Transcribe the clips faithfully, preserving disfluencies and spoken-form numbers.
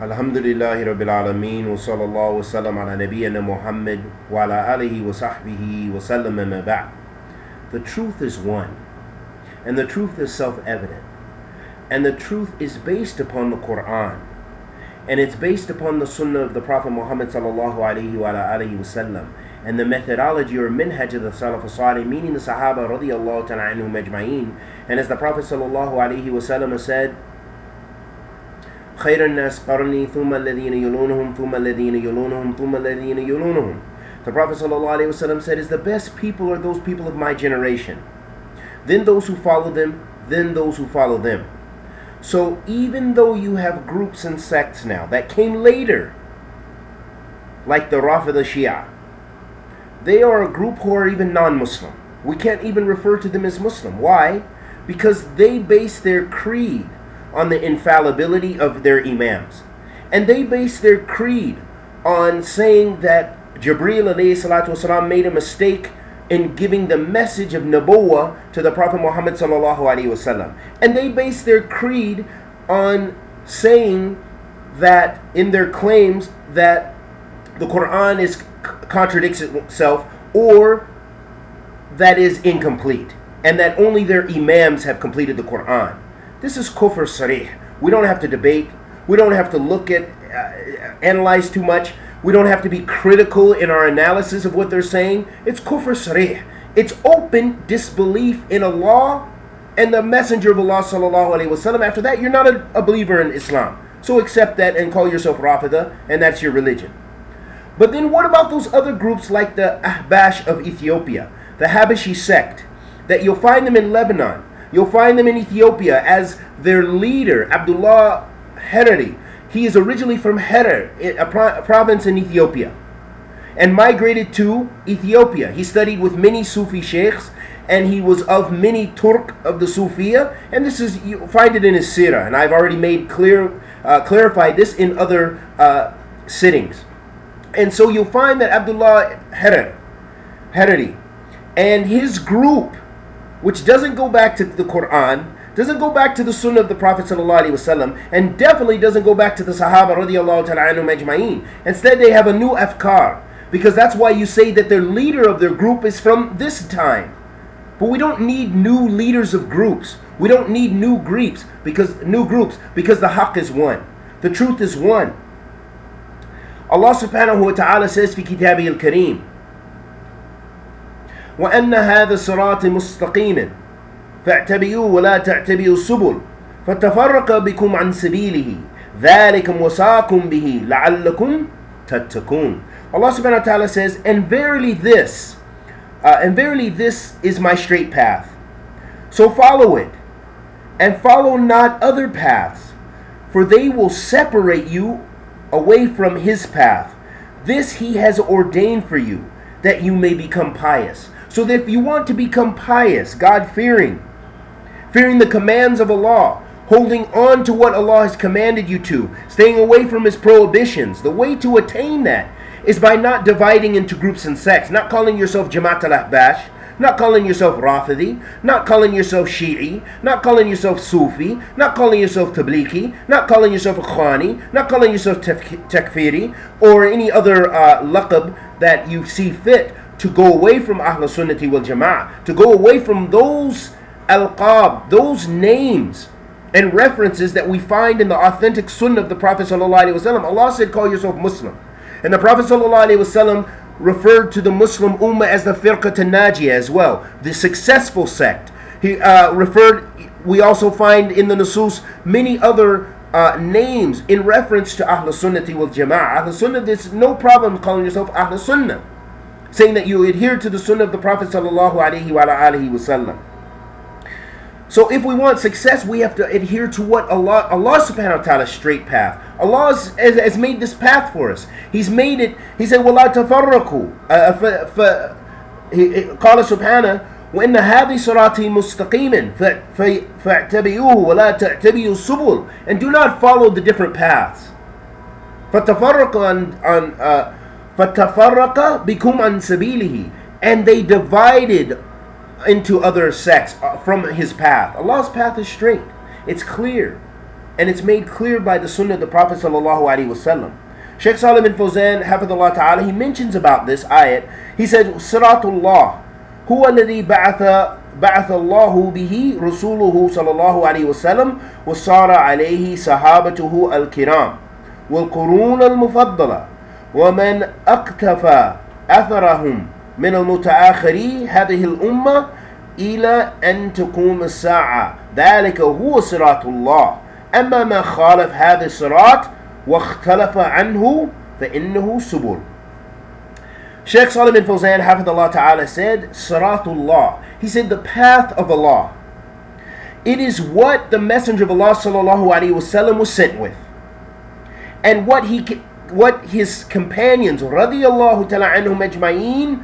Alhamdulillahi Rabbil Alameen wa sallallahu wa sallam ala nabiyyana Muhammad wa ala alihi wa sahbihi wa sallam ma ba'd. The truth is one, and the truth is self-evident, and the truth is based upon the Quran, and it's based upon the Sunnah of the Prophet Muhammad sallallahu alaihi wa ala alihi wa sallam, and the methodology or minhaj of the Salaf al-Salih, meaning the Sahaba radiyallahu ta'ala anhum ajma'in. And as the Prophet sallallahu alaihi wa sallam said, خَيْرَ النَّاسِ قَرْنِي ثُمَّ الَّذِينَ يُلُونُهُمْ ثُمَّ الَّذِينَ يُلُونُهُمْ ثُمَّ الَّذِينَ يُلُونُهُمْ. The Prophet ﷺ said, is the best people are those people of my generation, then those who follow them, then those who follow them. So even though you have groups and sects now that came later, like the Raafidah Shia, they are a group who are even non-Muslim. We can't even refer to them as Muslim. Why? Because they base their creed on the infallibility of their imams, and they base their creed on saying that Jibreel alayhi salatu wasalam made a mistake in giving the message of Nubuwwah to the Prophet Muhammad sallallahu alaihi wasallam, and they base their creed on saying that in their claims that the Quran is contradicts itself, or that is incomplete, and that only their imams have completed the Quran. This is kufr sarih. We don't have to debate. We don't have to look at, uh, analyze too much. We don't have to be critical in our analysis of what they're saying. It's kufr sarih. It's open disbelief in Allah and the Messenger of Allah sallallahu alaihi wasallam. After that, you're not a, a believer in Islam. So accept that and call yourself Raafidah, and that's your religion. But then what about those other groups like the Ahbaash of Ethiopia, the Habashi sect, that you'll find them in Lebanon? You'll find them in Ethiopia as their leader, Abdullah al-Harari. He is originally from Harar, a province in Ethiopia, and migrated to Ethiopia. He studied with many Sufi sheikhs, and he was of many Turk of the Sufiya. And this is, you find it in his seerah, and I've already made clear, uh, clarified this in other uh, sittings. And so you'll find that Abdullah al-Harari and his group, which doesn't go back to the Quran, doesn't go back to the Sunnah of the Prophet ﷺ, and definitely doesn't go back to the Sahaba radiallahu ta'ala anhum ajma'in. Instead, they have a new afkar, because that's why you say that their leader of their group is from this time. But we don't need new leaders of groups. We don't need new groups because new groups because the haq is one. The truth is one. Allah subhanahu wa ta'ala says fi kitabihi al-kareem, وَأَنَّ هَذَا صِرَاطِ مُسْتَقِيمٍ فَاعْتَبِيُوا وَلَا تَعْتَبِيُوا السُّبُلِ فَتَفَرَّقَ بِكُمْ عَنْ سَبِيلِهِ ذَلِكُمْ وَصَاكُمْ بِهِ لَعَلَّكُمْ تَتَّقُونَ. Allah subhanahu wa ta'ala says, and verily this, uh, and verily this is my straight path. So follow it, and follow not other paths, for they will separate you away from his path. This he has ordained for you, that you may become pious. So that if you want to become pious, God-fearing, fearing the commands of Allah, holding on to what Allah has commanded you to, staying away from his prohibitions, the way to attain that is by not dividing into groups and sects, not calling yourself Jamaat al-Ahbaash, not calling yourself Rafidi, not calling yourself Shi'i, not calling yourself Sufi, not calling yourself Tabliki, not calling yourself Khani, not calling yourself Takfiri, or any other uh, laqab that you see fit, to go away from Ahlul Sunnati wal Jama'ah, to go away from those alqab, those names and references that we find in the authentic Sunnah of the Prophet sallallahu alaihi wasallam. Allah said, call yourself Muslim, and the Prophet sallallahu alaihi wasallam referred to the Muslim Ummah as the Firqat al-Najiyah as well, the successful sect. He uh, referred. We also find in the Nusus many other Uh, names in reference to Ahlul Sunnati wal Jama'ah. Ahlul Sunnah, there's no problem calling yourself Ahlul Sunnah, saying that you adhere to the Sunnah of the Prophet sallallahu alaihi wa alihi wasallam. So if we want success, we have to adhere to what Allah, Allah subhanahu wa ta'ala's straight path. Allah has, has, has made this path for us. He's made it. He said, وَلَا تَفَرَّقُوا uh, قَالَ سُبْحَانَهُ وَإِنَّ هَذِي صِرَاطِي مُسْتَقِيمًا فَاعْتَبِيُوهُ وَلَا تَعْتَبِيُوا السُّبُلَ. And do not follow the different paths. فَتَفَرَّقَ on, on, uh, فَتَفَرَّقَ بِكُمْ عَنْ سَبِيلِهِ. And they divided into other sects from his path. Allah's path is straight. It's clear. and it's made clear by the sunnah of the Prophet ﷺ. Shaykh Salim Ibn Fozan, hafidhullah ta'ala, he mentions about this ayat. He said, Siratullah, huwa alladhi ba'atha ba'athallahu bihi rasuluhu sallallahu alayhi wa sallam wa sara alayhi sahabatuhu al-kiram wal qurun al-mufaddala wa man aktafa atharahum min al-muta'akhiri hadhihi al-umma ila an taqum as-sa'a dhalika huwa siratullah amma ma khalaf hadha sirat wa ikhtalafa anhu fa innahu subul. Shaykh Salim Ibn Fozan, hafidhullah ta'ala, said, Siratullah. He said, the path of Allah. It is what the Messenger of Allah sallallahu alaihi wasallam was sent with. And what he, what his companions, radiyallahu ta'ala anhum ajma'een,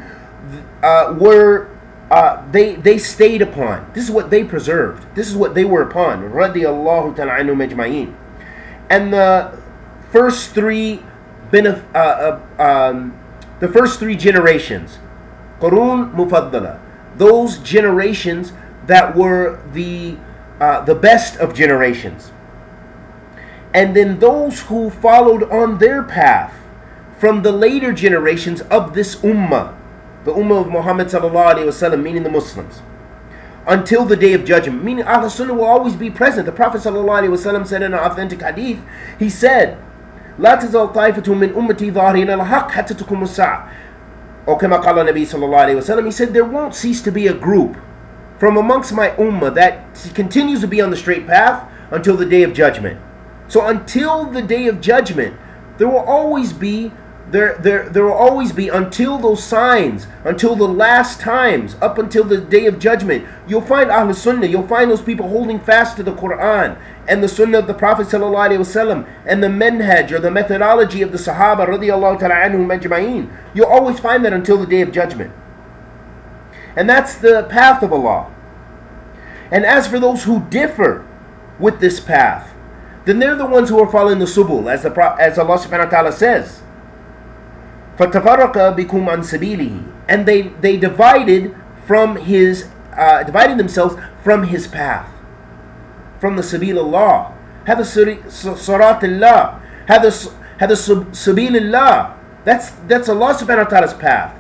uh, were, uh, they, they stayed upon. This is what they preserved. This is what they were upon, radiyallahu ta'ala anhum ajma'een. And the first three benef, uh, uh, um, The first three generations, Qurun Mufaddala, those generations that were the, uh, the best of generations. And then those who followed on their path from the later generations of this Ummah, the Ummah of Muhammad sallallahu alayhi wa sallam, meaning the Muslims, until the Day of Judgment, meaning Ahl Sunnah will always be present. The Prophet sallallahu alayhi wa sallam said in an authentic hadith, he said, لا تزال طائفة من أمتي ظاهرين الحق حتى تقوم الساعة. Or كما قال النبي صلى الله عليه وسلم, he said, there won't cease to be a group from amongst my ummah that continues to be on the straight path until the Day of Judgment. So until the Day of Judgment, there will always be, there, there, there will always be, until those signs, until the last times, up until the Day of Judgment, you'll find Ahlus Sunnah, you'll find those people holding fast to the Quran and the Sunnah of the Prophet ﷺ and the manhaj, or the methodology of the Sahaba radiyallahu ta'ala anhum ajma'een. You'll always find that until the Day of Judgment. And that's the path of Allah. And as for those who differ with this path, then they're the ones who are following the subul, as, the, as Allah subhanahu wa ta'ala says. فَتَفَرَّقَ بِكُمْ عَنْ سَبِيلِهِ. And they, they divided from his, uh, divided themselves from his path, from the Sabilullah. Hadha Siratullah, Hadha Sabilullah. That's, that's Allah subhanahu wa ta'ala's path.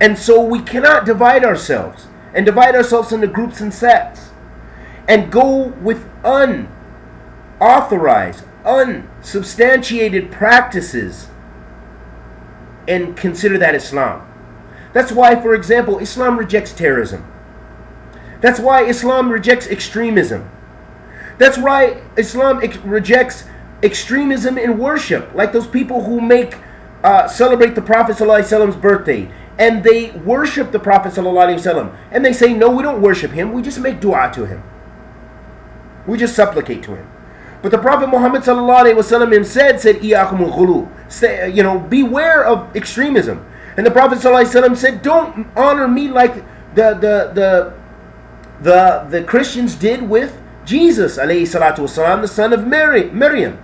And so we cannot divide ourselves and divide ourselves into groups and sets and go with unauthorized, unsubstantiated practices and consider that Islam. That's why, for example, Islam rejects terrorism. That's why Islam rejects extremism. That's why Islam ex rejects extremism in worship, like those people who make uh, celebrate the Prophet ﷺ's birthday, and they worship the Prophet ﷺ, and they say, no, we don't worship him, we just make dua to him. We just supplicate to him. But the Prophet Muhammad ﷺ said, said, Iyakumul Ghulu, say, you know, beware of extremism. And the Prophet ﷺ said, don't honor me like the the the the, the Christians did with Jesus, alayhi salatu wasalam, the son of Mary, Miriam.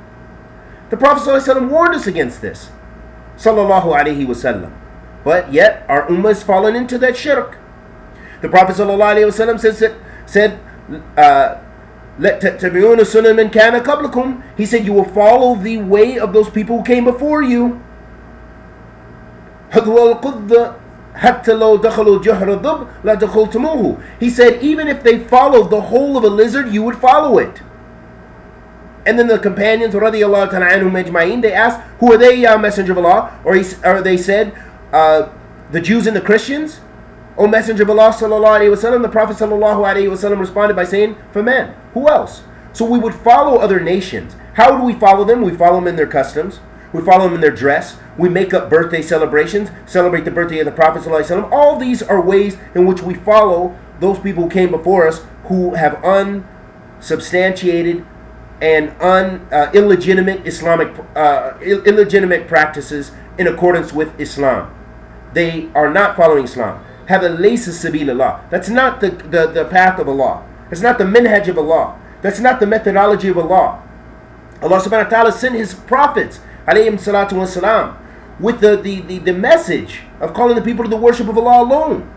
The Prophet ﷺ warned us against this, sallallahu alayhi wasallam. But yet our ummah has fallen into that shirk. The Prophet ﷺ said said, said uh, he said, you will follow the way of those people who came before you. He said, even if they followed the whole of a lizard, you would follow it. And then the companions, radiyallahu ta'ala anhum ajma'in, they asked, who are they, ya Messenger of Allah? Or, he, or they said, uh, the Jews and the Christians? O Messenger of Allah sallallahu alayhi wa sallam, the Prophet sallallahu alayhi wa sallam responded by saying, for man, who else? So we would follow other nations. How would we follow them? We follow them in their customs. We follow them in their dress. We make up birthday celebrations, celebrate the birthday of the Prophet sallallahu alayhi wa sallam. All these are ways in which we follow those people who came before us who have unsubstantiated and un, uh, illegitimate Islamic, uh, ill illegitimate practices in accordance with Islam. They are not following Islam. Have a laysa sabilullah. That's not the, the, the path of Allah. That's not the manhaj of Allah. That's not the methodology of Allah. Allah subhanahu wa ta'ala sent his prophets, alayhim salatu wasalam, with the, the, the, the message of calling the people to the worship of Allah alone.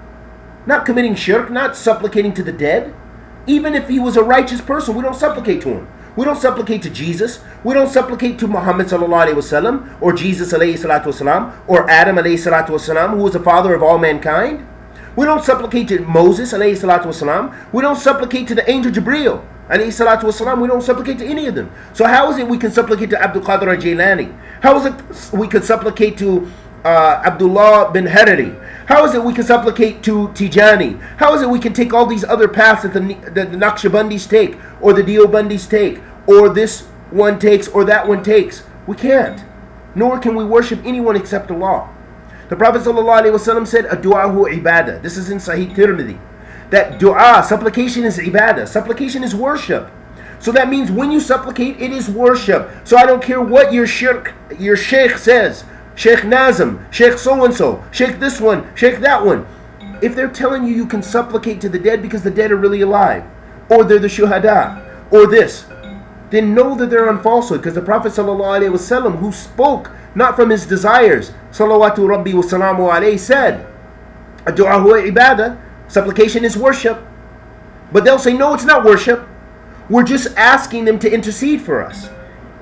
Not committing shirk, not supplicating to the dead. Even if he was a righteous person, we don't supplicate to him. We don't supplicate to Jesus. We don't supplicate to Muhammad sallallahu alaihi wasallam or Jesus alayhi salatu wasalam or Adam alayhi salatu wasalam, who was the father of all mankind. We don't supplicate to Moses alayhi salatu wasalam. We don't supplicate to the angel Jibreel alayhi salatu wasalam. We don't supplicate to any of them. So how is it we can supplicate to Abdul Qadr al-Jaylani? How is it we can supplicate to Uh, Abdullah bin Harari? How is it we can supplicate to Tijani? How is it we can take all these other paths that the, the, the Naqshbandis take, or the Diyobandis take, or this one takes, or that one takes? We can't. Nor can we worship anyone except Allah. The Prophet ﷺ said, "Ad-du'a'hu ibadah." This is in Sahih Tirmidhi. That du'a, supplication, is ibadah. Supplication is worship. So that means when you supplicate, it is worship. So I don't care what your shirk, your Shaykh says. Shaykh Nazim, Shaykh so-and-so, Shaykh this one, Shaykh that one. If they're telling you you can supplicate to the dead because the dead are really alive, or they're the shuhada, or this, then know that they're on falsehood, because the Prophet ﷺ, who spoke not from his desires, salawatu rabbi wa salamu alayhi, said, "Ad-du'a huwa ibadah." Supplication is worship. But they'll say, no, it's not worship. We're just asking them to intercede for us.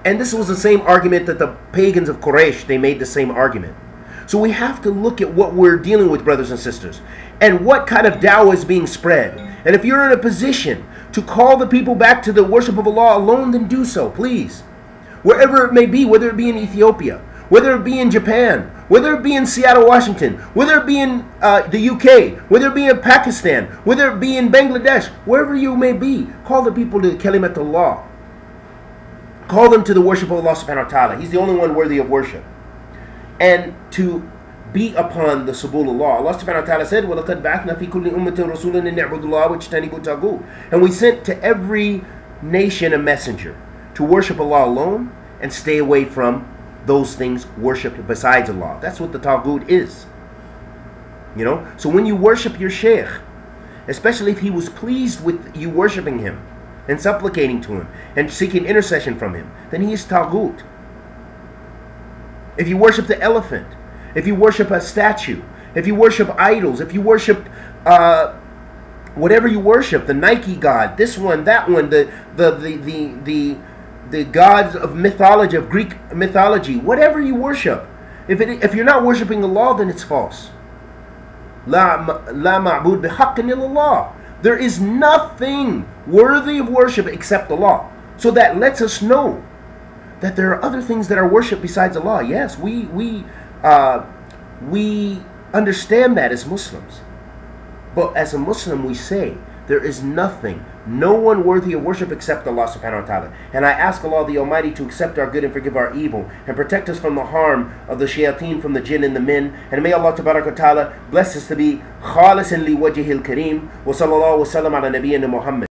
And this was the same argument that the pagans of Quraysh, they made the same argument. So we have to look at what we're dealing with, brothers and sisters, and what kind of dawah is being spread. And if you're in a position to call the people back to the worship of Allah alone, then do so, please. Wherever it may be, whether it be in Ethiopia, whether it be in Japan, whether it be in Seattle, Washington, whether it be in uh, the U K, whether it be in Pakistan, whether it be in Bangladesh, wherever you may be, call the people to Kalimat Allah. Call them to the worship of Allah subhanahu wa ta'ala. He's the only one worthy of worship. And to be upon the Subulullah. Allah subhanahu wa ta'ala said, وَلَقَدْ بَعَثْنَا فِي كُلِّ أُمَّةٍ رَسُولًا أَنِ اعْبُدُوا اللَّهَ وَاجْتَنِبُوا الطَّاغُوتَ. And we sent to every nation a messenger to worship Allah alone and stay away from those things worshipped besides Allah. That's what the taghut is. You know? So when you worship your shaykh, especially if he was pleased with you worshiping him, and supplicating to him, and seeking intercession from him, then he is taghut. If you worship the elephant, if you worship a statue, if you worship idols, if you worship uh, whatever you worship, the Nike god, this one, that one, the the, the, the, the, the gods of mythology, of Greek mythology, whatever you worship, if, it, if you're not worshiping Allah, then it's false. La ma'bud bihaqqin illallah. There is nothing worthy of worship except Allah. So that lets us know that there are other things that are worship besides Allah. Yes, we we uh, we understand that as Muslims. But as a Muslim, we say there is nothing, no one worthy of worship except Allah subhanahu wa ta'ala. And I ask Allah the Almighty to accept our good and forgive our evil, and protect us from the harm of the shayateen, from the jinn and the men. And may Allah tabarak wa ta'ala bless us to be khalisan li wajihil kareem. Wa sallallahu wa sallam ala nabiyyina Muhammad.